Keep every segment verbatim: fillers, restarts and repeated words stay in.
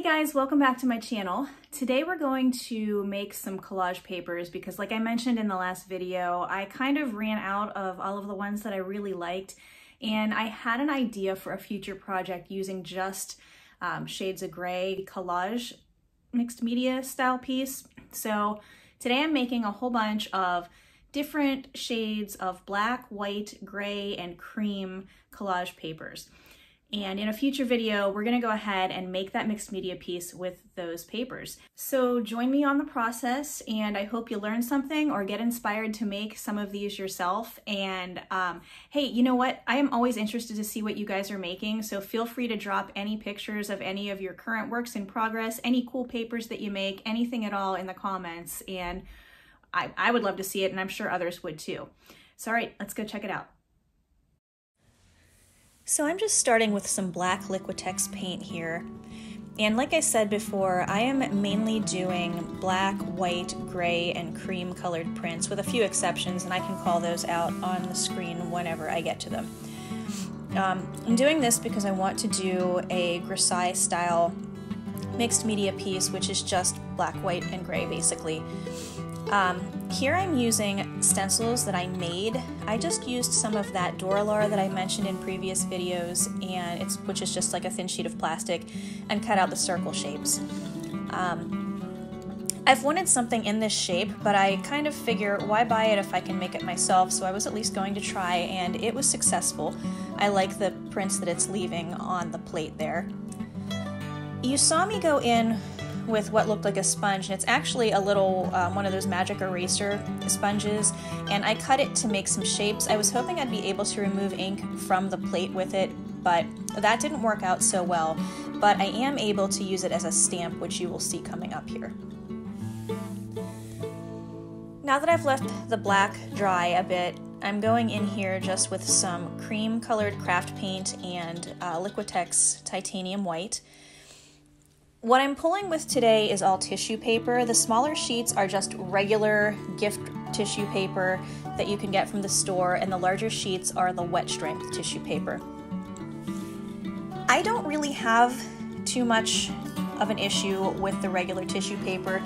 Hey guys, welcome back to my channel. Today we're going to make some collage papers because, like I mentioned in the last video, I kind of ran out of all of the ones that I really liked, and I had an idea for a future project using just um, shades of gray collage mixed media style piece. So today I'm making a whole bunch of different shades of black, white, gray, and cream collage papers. And in a future video, we're gonna go ahead and make that mixed media piece with those papers. So join me on the process, and I hope you learn something or get inspired to make some of these yourself. And um, hey, you know what? I am always interested to see what you guys are making, so feel free to drop any pictures of any of your current works in progress, any cool papers that you make, anything at all in the comments. And I, I would love to see it, and I'm sure others would too. So all right, let's go check it out. So I'm just starting with some black Liquitex paint here. And like I said before, I am mainly doing black, white, gray, and cream colored prints with a few exceptions, and I can call those out on the screen whenever I get to them. Um, I'm doing this because I want to do a grisaille style mixed media piece, which is just black, white, and gray basically. Um, here I'm using stencils that I made. I just used some of that Dura-Lar that I mentioned in previous videos, and it's which is just like a thin sheet of plastic, and cut out the circle shapes. Um, I've wanted something in this shape, but I kind of figure why buy it if I can make it myself, so I was at least going to try, and it was successful. I like the prints that it's leaving on the plate there. You saw me go in with what looked like a sponge, and it's actually a little um, one of those magic eraser sponges, and I cut it to make some shapes. I was hoping I'd be able to remove ink from the plate with it, but that didn't work out so well. But I am able to use it as a stamp, which you will see coming up here. Now that I've left the black dry a bit, I'm going in here just with some cream colored craft paint and uh, Liquitex Titanium White. What I'm pulling with today is all tissue paper. The smaller sheets are just regular gift tissue paper that you can get from the store, and the larger sheets are the wet strength tissue paper. I don't really have too much of an issue with the regular tissue paper.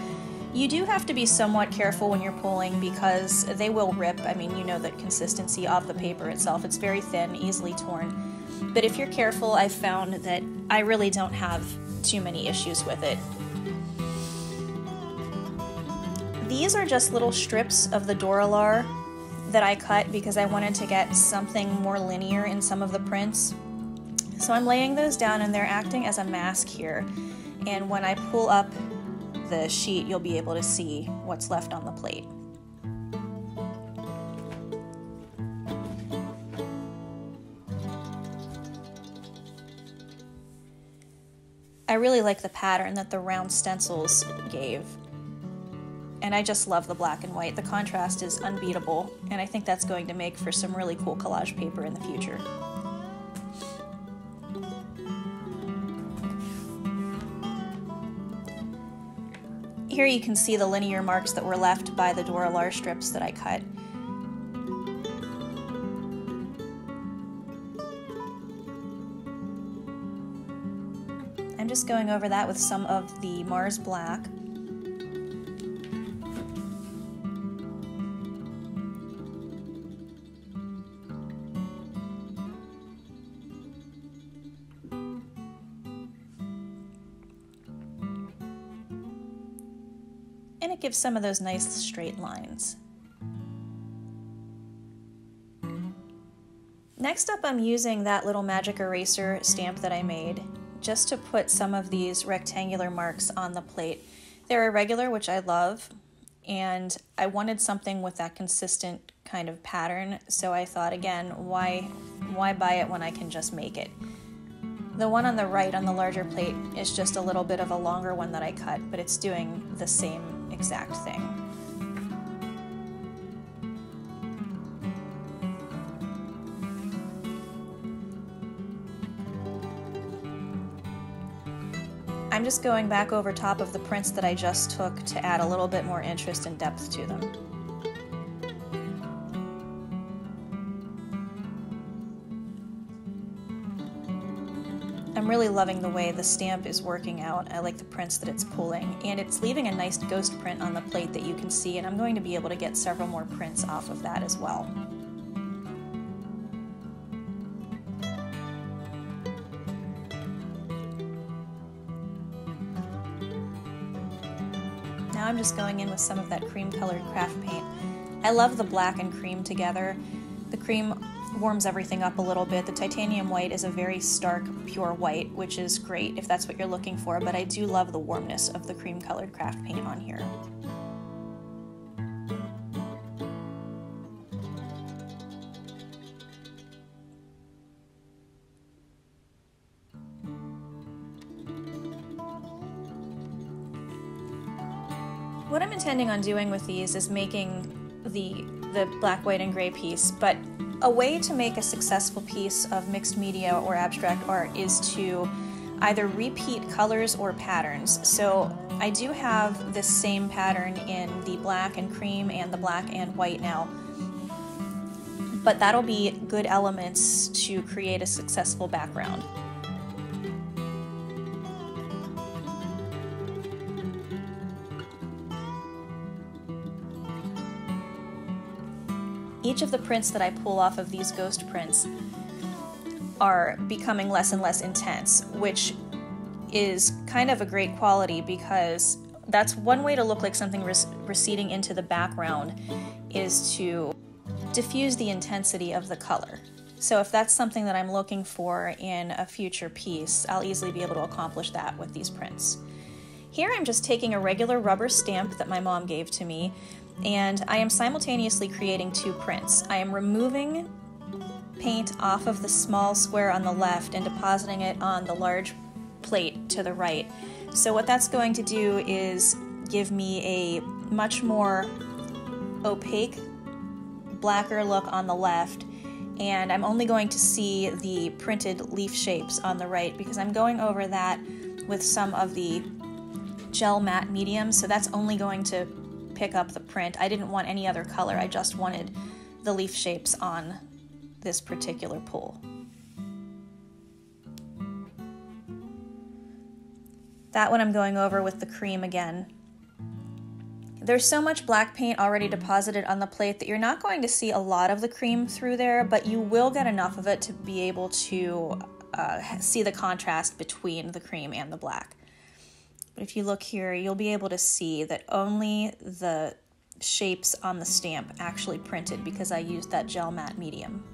You do have to be somewhat careful when you're pulling because they will rip. I mean, you know the consistency of the paper itself. It's very thin, easily torn. But if you're careful, I've found that I really don't have too many issues with it. These are just little strips of the Dura-Lar that I cut because I wanted to get something more linear in some of the prints. So I'm laying those down, and they're acting as a mask here. And when I pull up the sheet, you'll be able to see what's left on the plate. I really like the pattern that the round stencils gave, and I just love the black and white. The contrast is unbeatable, and I think that's going to make for some really cool collage paper in the future. Here you can see the linear marks that were left by the Dura-Lar strips that I cut. I'm just going over that with some of the Mars Black. And it gives some of those nice straight lines. Next up, I'm using that little magic eraser stamp that I made, just to put some of these rectangular marks on the plate. They're irregular, which I love, and I wanted something with that consistent kind of pattern, so I thought, again, why, why buy it when I can just make it? The one on the right on the larger plate is just a little bit of a longer one that I cut, but it's doing the same exact thing. I'm just going back over top of the prints that I just took to add a little bit more interest and depth to them. I'm really loving the way the stamp is working out. I like the prints that it's pulling, and it's leaving a nice ghost print on the plate that you can see, and I'm going to be able to get several more prints off of that as well. Now I'm just going in with some of that cream colored craft paint. I love the black and cream together. The cream warms everything up a little bit. The titanium white is a very stark, pure white, which is great if that's what you're looking for, but I do love the warmness of the cream-colored craft paint on here. What I'm intending on doing with these is making the, the black, white, and gray piece, but a way to make a successful piece of mixed media or abstract art is to either repeat colors or patterns. So I do have this same pattern in the black and cream and the black and white now, but that'll be good elements to create a successful background. Each of the prints that I pull off of these ghost prints are becoming less and less intense, which is kind of a great quality because that's one way to look like something receding into the background, is to diffuse the intensity of the color. So if that's something that I'm looking for in a future piece, I'll easily be able to accomplish that with these prints. Here I'm just taking a regular rubber stamp that my mom gave to me, and I am simultaneously creating two prints. I am removing paint off of the small square on the left and depositing it on the large plate to the right. So what that's going to do is give me a much more opaque, blacker look on the left, and I'm only going to see the printed leaf shapes on the right because I'm going over that with some of the gel matte medium, so that's only going to pick up the print. I didn't want any other color, I just wanted the leaf shapes on this particular pull. That one I'm going over with the cream again. There's so much black paint already deposited on the plate that you're not going to see a lot of the cream through there, but you will get enough of it to be able to uh, see the contrast between the cream and the black. But if you look here, you'll be able to see that only the shapes on the stamp actually printed because I used that gel matte medium.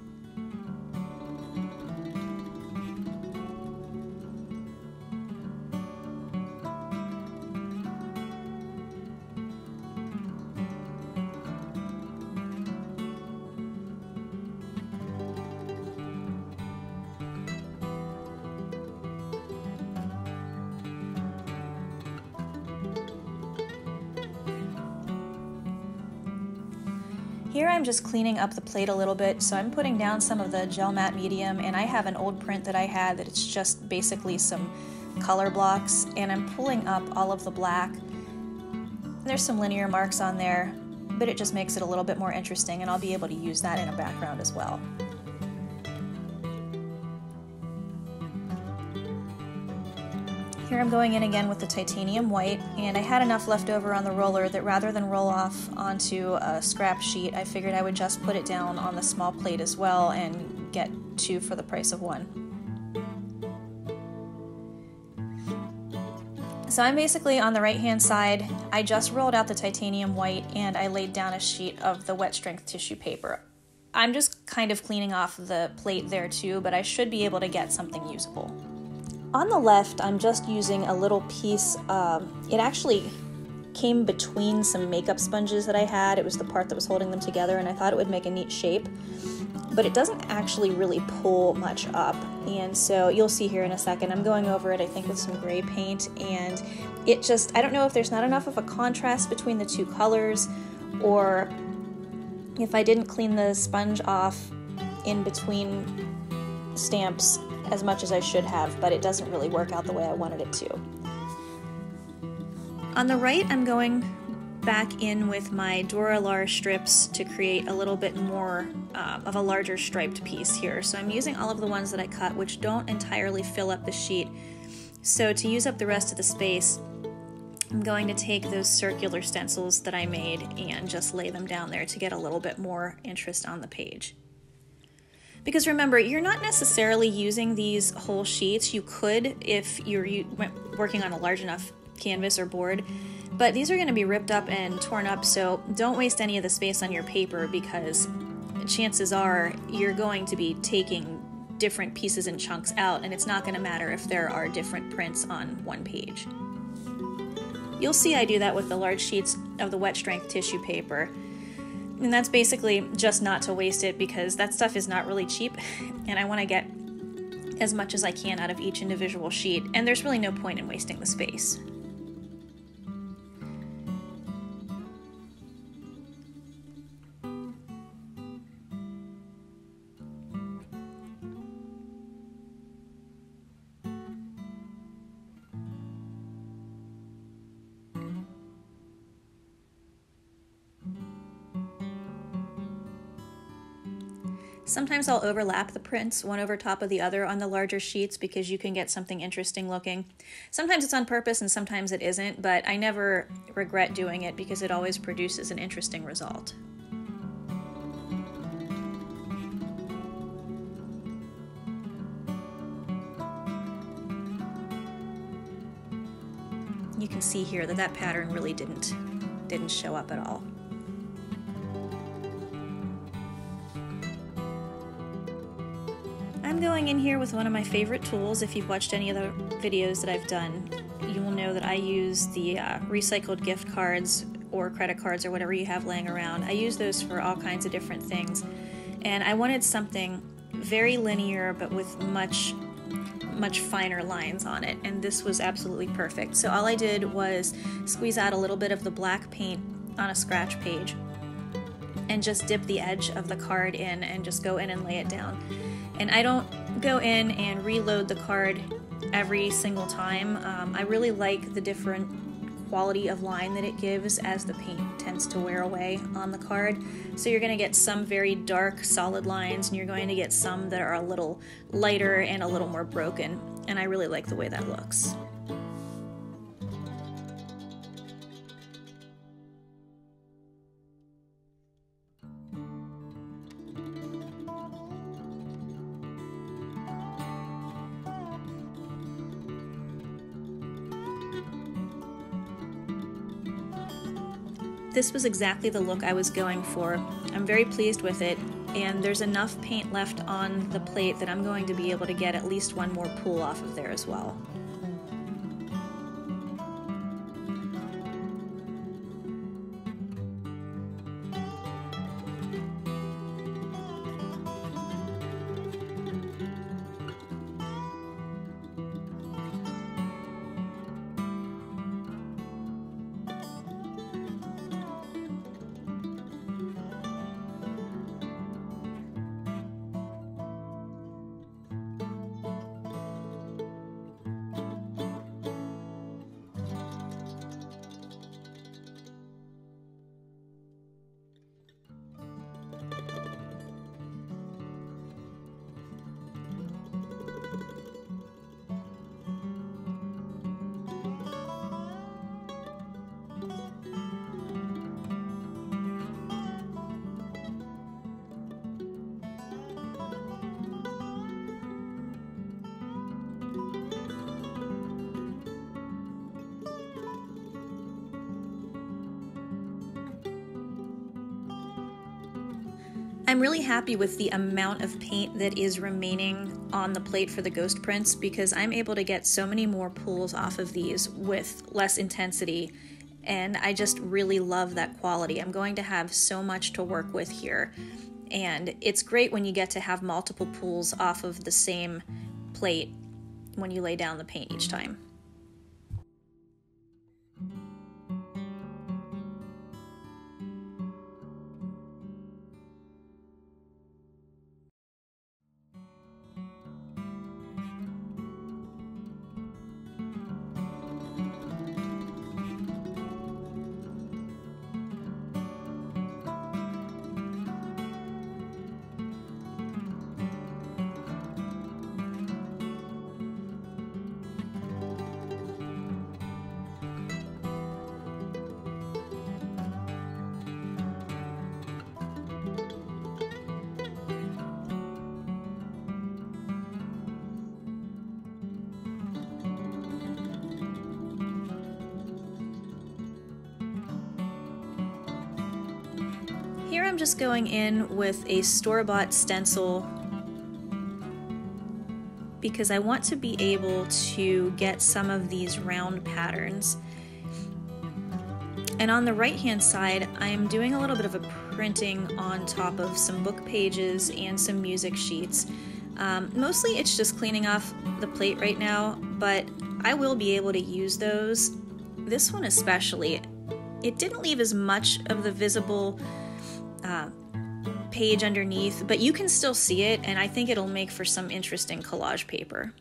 Here I'm just cleaning up the plate a little bit, so I'm putting down some of the gel matte medium, and I have an old print that I had that it's just basically some color blocks, and I'm pulling up all of the black. There's some linear marks on there, but it just makes it a little bit more interesting, and I'll be able to use that in a background as well. Here I'm going in again with the titanium white, and I had enough left over on the roller that rather than roll off onto a scrap sheet, I figured I would just put it down on the small plate as well and get two for the price of one. So I'm basically on the right hand side. I just rolled out the titanium white and I laid down a sheet of the wet strength tissue paper. I'm just kind of cleaning off the plate there too, but I should be able to get something usable. On the left, I'm just using a little piece, um, it actually came between some makeup sponges that I had. It was the part that was holding them together, and I thought it would make a neat shape, but it doesn't actually really pull much up. And so you'll see here in a second, I'm going over it, I think, with some gray paint, and it just, I don't know if there's not enough of a contrast between the two colors, or if I didn't clean the sponge off in between stamps as much as I should have, but it doesn't really work out the way I wanted it to. On the right, I'm going back in with my Dura-Lar strips to create a little bit more uh, of a larger striped piece here. So I'm using all of the ones that I cut, which don't entirely fill up the sheet. So to use up the rest of the space, I'm going to take those circular stencils that I made and just lay them down there to get a little bit more interest on the page. Because remember, you're not necessarily using these whole sheets. You could if you're working on a large enough canvas or board, but these are going to be ripped up and torn up, so don't waste any of the space on your paper, because chances are you're going to be taking different pieces and chunks out, and it's not going to matter if there are different prints on one page. You'll see I do that with the large sheets of the wet strength tissue paper. And that's basically just not to waste it, because that stuff is not really cheap, and I want to get as much as I can out of each individual sheet, and there's really no point in wasting the space. Sometimes I'll overlap the prints one over top of the other on the larger sheets, because you can get something interesting looking. Sometimes it's on purpose and sometimes it isn't, but I never regret doing it because it always produces an interesting result. You can see here that that pattern really didn't, didn't show up at all. I'm going in here with one of my favorite tools. If you've watched any of the videos that I've done, you will know that I use the uh, recycled gift cards or credit cards or whatever you have laying around. I use those for all kinds of different things, and I wanted something very linear but with much, much finer lines on it, and this was absolutely perfect. So all I did was squeeze out a little bit of the black paint on a scratch page and just dip the edge of the card in and just go in and lay it down. And I don't go in and reload the card every single time. Um, I really like the different quality of line that it gives as the paint tends to wear away on the card. So you're gonna get some very dark, solid lines, and you're going to get some that are a little lighter and a little more broken. And I really like the way that looks. This was exactly the look I was going for. I'm very pleased with it, and there's enough paint left on the plate that I'm going to be able to get at least one more pull off of there as well. I'm really happy with the amount of paint that is remaining on the plate for the ghost prints, because I'm able to get so many more pulls off of these with less intensity, and I just really love that quality. I'm going to have so much to work with here, and it's great when you get to have multiple pulls off of the same plate when you lay down the paint each time. I'm just going in with a store-bought stencil because I want to be able to get some of these round patterns. And on the right-hand side, I'm doing a little bit of a printing on top of some book pages and some music sheets. Um, mostly it's just cleaning off the plate right now, but I will be able to use those. This one especially. It didn't leave as much of the visible uh, page underneath, but you can still see it, and I think it'll make for some interesting collage paper.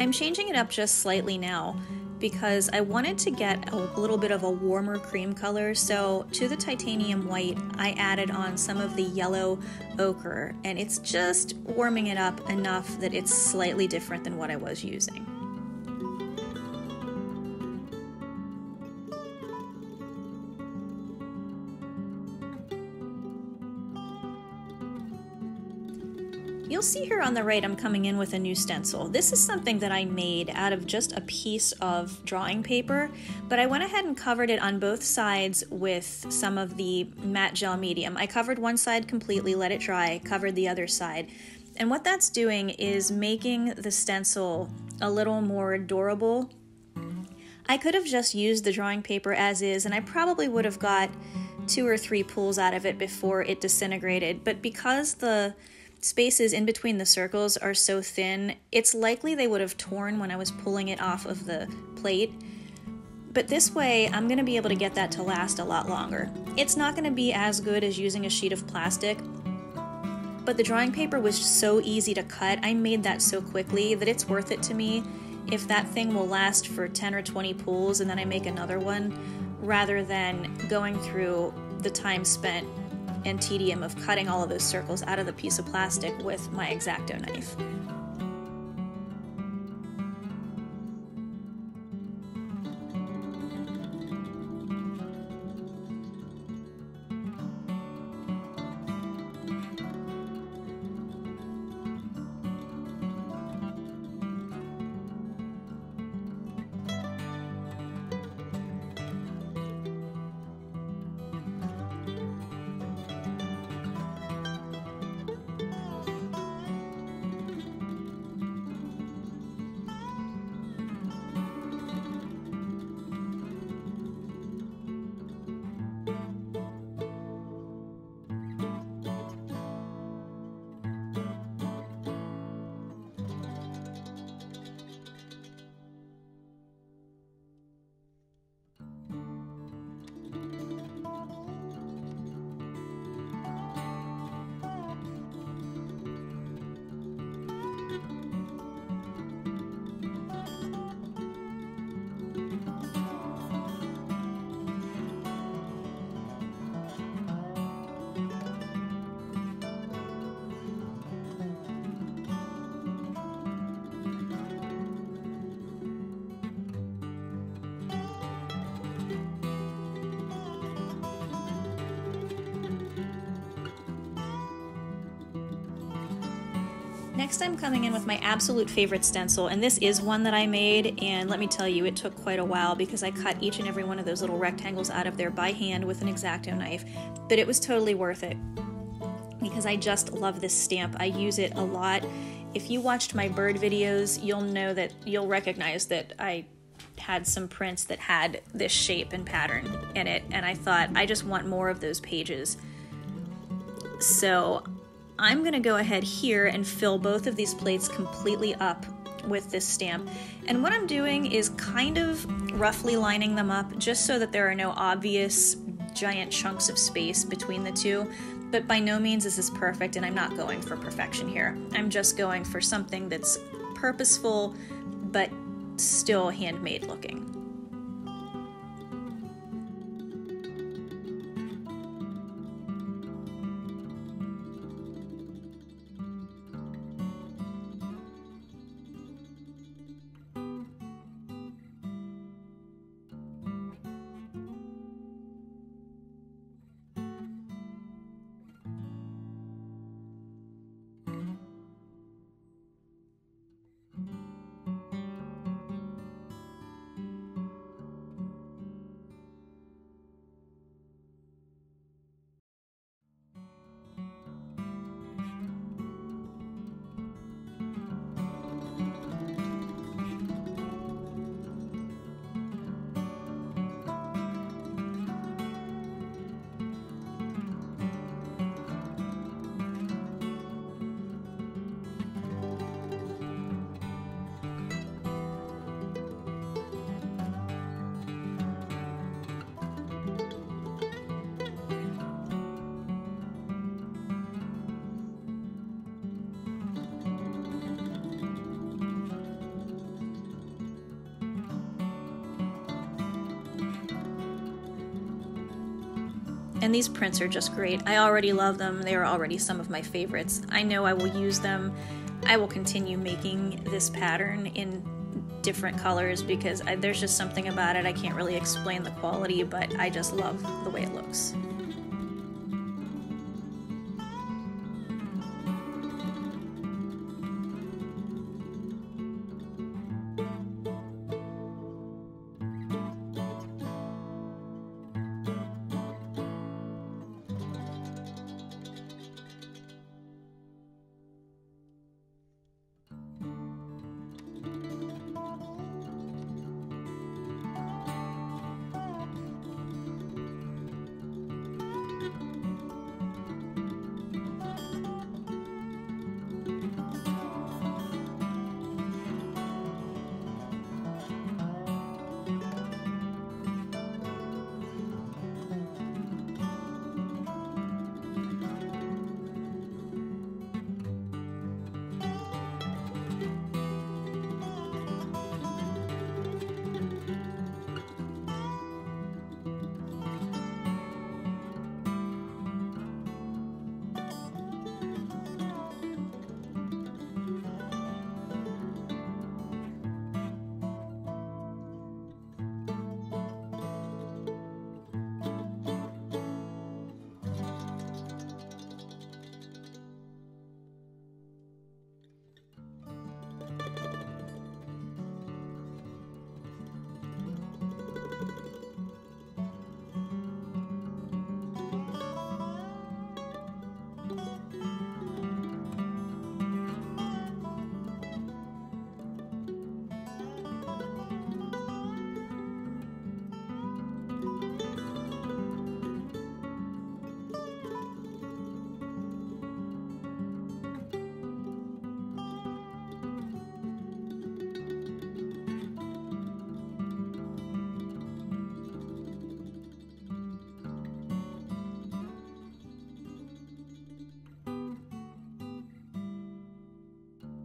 I'm changing it up just slightly now because I wanted to get a little bit of a warmer cream color, so to the titanium white I added on some of the yellow ochre, and it's just warming it up enough that it's slightly different than what I was using. You'll see here on the right I'm coming in with a new stencil. This is something that I made out of just a piece of drawing paper, but I went ahead and covered it on both sides with some of the matte gel medium. I covered one side completely, let it dry, covered the other side. And what that's doing is making the stencil a little more durable. I could have just used the drawing paper as is, and I probably would have got two or three pulls out of it before it disintegrated, but because the spaces in between the circles are so thin, it's likely they would have torn when I was pulling it off of the plate. But this way, I'm going to be able to get that to last a lot longer. It's not going to be as good as using a sheet of plastic, but the drawing paper was so easy to cut. I made that so quickly that it's worth it to me if that thing will last for ten or twenty pulls and then I make another one, rather than going through the time spent and tedium of cutting all of those circles out of the piece of plastic with my X-Acto knife. Next, I'm coming in with my absolute favorite stencil, and this is one that I made, and let me tell you, it took quite a while because I cut each and every one of those little rectangles out of there by hand with an X-Acto knife, but it was totally worth it because I just love this stamp. I use it a lot, If you watched my bird videos, you'll know that you'll recognize that I had some prints that had this shape and pattern in it, and I thought I just want more of those pages. So I'm gonna go ahead here and fill both of these plates completely up with this stamp. And what I'm doing is kind of roughly lining them up just so that there are no obvious giant chunks of space between the two. But by no means is this perfect, and I'm not going for perfection here. I'm just going for something that's purposeful, but still handmade looking. And these prints are just great. I already love them. They are already some of my favorites. I know I will use them. I will continue making this pattern in different colors because I, there's just something about it. I can't really explain the quality, but I just love the way it looks.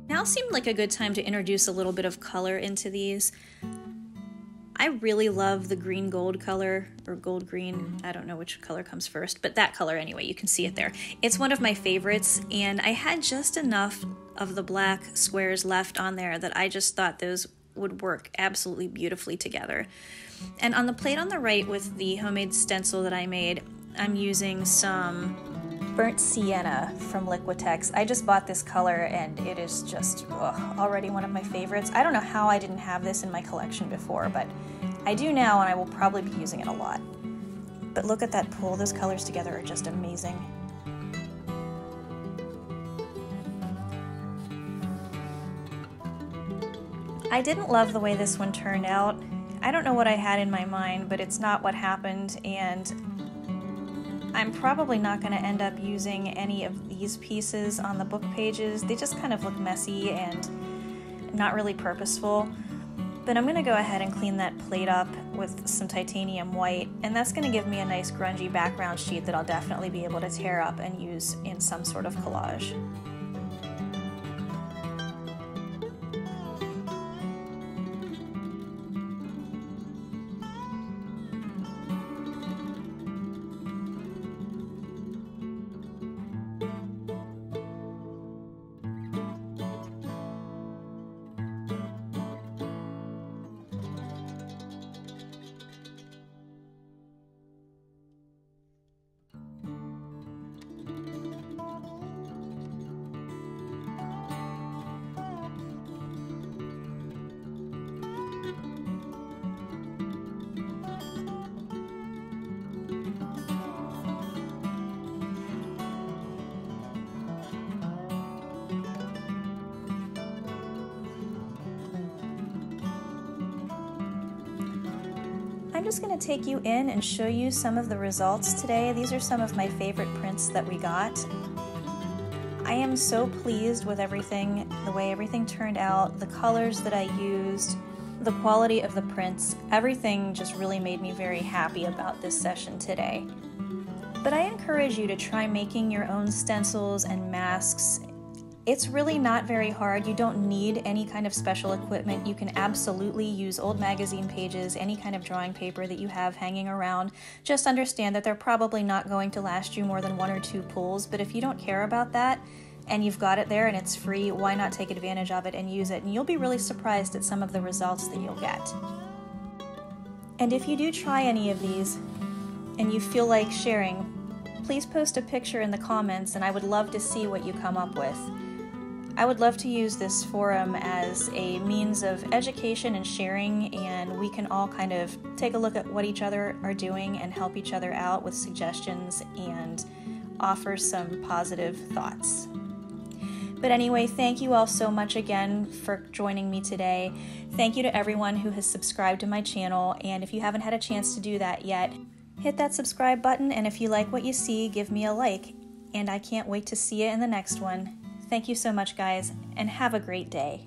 Now seemed like a good time to introduce a little bit of color into these. I really love the green gold color, or gold green, I don't know which color comes first, but that color anyway, you can see it there. It's one of my favorites, and I had just enough of the black squares left on there that I just thought those would work absolutely beautifully together. And on the plate on the right with the homemade stencil that I made, I'm using some Burnt Sienna from Liquitex. I just bought this color and it is just ugh, already one of my favorites. I don't know how I didn't have this in my collection before, but I do now and I will probably be using it a lot. But look at that pool. Those colors together are just amazing. I didn't love the way this one turned out. I don't know what I had in my mind, but it's not what happened, and I'm probably not going to end up using any of these pieces on the book pages. They just kind of look messy and not really purposeful. But I'm going to go ahead and clean that plate up with some titanium white, and that's going to give me a nice grungy background sheet that I'll definitely be able to tear up and use in some sort of collage. I'm just going to take you in and show you some of the results today. These are some of my favorite prints that we got. I am so pleased with everything, the way everything turned out, the colors that I used, the quality of the prints. Everything just really made me very happy about this session today. But I encourage you to try making your own stencils and masks. It's really not very hard. You don't need any kind of special equipment. You can absolutely use old magazine pages, any kind of drawing paper that you have hanging around. Just understand that they're probably not going to last you more than one or two pulls, but if you don't care about that and you've got it there and it's free, why not take advantage of it and use it? And you'll be really surprised at some of the results that you'll get. And if you do try any of these and you feel like sharing, please post a picture in the comments and I would love to see what you come up with. I would love to use this forum as a means of education and sharing, and we can all kind of take a look at what each other are doing and help each other out with suggestions and offer some positive thoughts. But anyway, thank you all so much again for joining me today. Thank you to everyone who has subscribed to my channel, and if you haven't had a chance to do that yet, hit that subscribe button, and if you like what you see, give me a like, and I can't wait to see you in the next one. Thank you so much, guys, and have a great day.